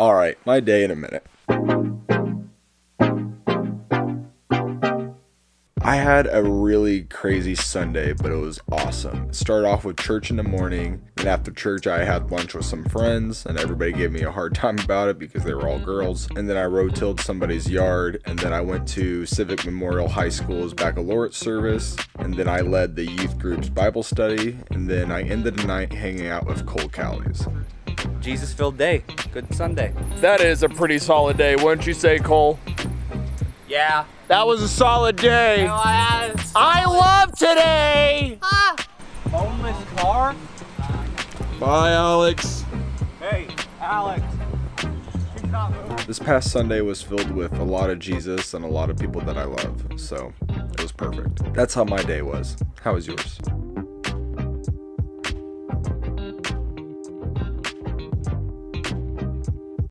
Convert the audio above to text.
All right, my day in a minute. I had a really crazy Sunday, but it was awesome. Started off with church in the morning, and after church I had lunch with some friends, and everybody gave me a hard time about it because they were all girls. And then I road-tilled somebody's yard, and then I went to Civic Memorial High School's baccalaureate service, and then I led the youth group's Bible study, and then I ended the night hanging out with Cole Cowley's. Jesus-filled day. Good Sunday. That is a pretty solid day, wouldn't you say, Cole? Yeah. That was a solid day. No, I love today. Boneless car. Bye, Alex. Hey, Alex. This past Sunday was filled with a lot of Jesus and a lot of people that I love, so it was perfect. That's how my day was. How was yours?